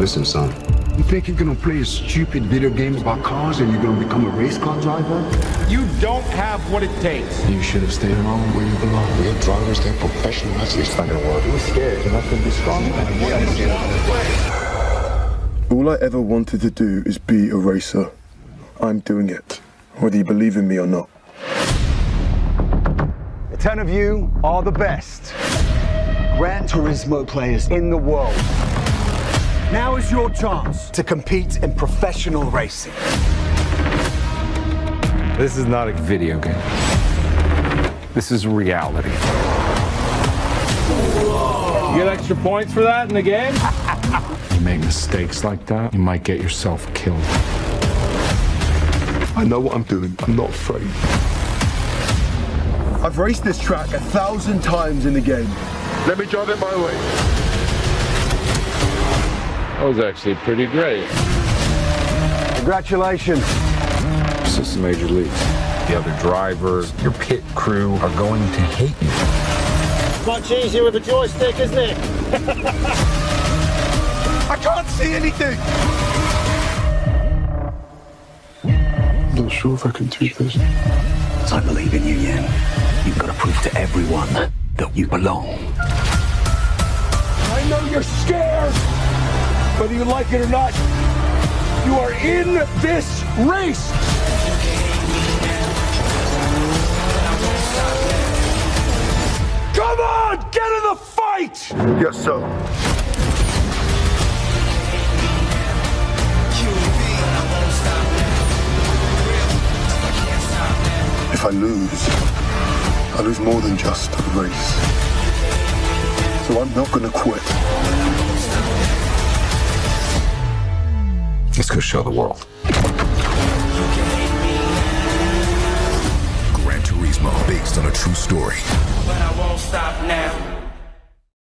Listen, son. You think you're gonna play a stupid video game about cars and you're gonna become a race car driver? You don't have what it takes. You should have stayed home where you belong. We're drivers, they're professional athletes. It's not gonna work. You're scared. You're not gonna be strong. All I ever wanted to do is be a racer. I'm doing it, whether you believe in me or not. 10 of you are the best Gran Turismo players in the world. Now is your chance to compete in professional racing. This is not a video game. This is reality. Whoa. You get extra points for that in the game? You make mistakes like that, you might get yourself killed. I know what I'm doing. I'm not afraid. I've raced this track 1,000 times in the game. Let me drive it my way. That was actually pretty great. Congratulations. This is the major leagues. The other drivers, your pit crew are going to hate you. It's much easier with a joystick, isn't it? I can't see anything. I'm not sure if I can do this. I believe in you, Yen. You've got to prove to everyone that you belong. I know you're scared. Whether you like it or not, you are in this race. Come on, get in the fight! Yes, sir. If I lose more than just a race. So I'm not gonna quit. Let's go show the world. Gran Turismo, based on a true story. But I won't stop now.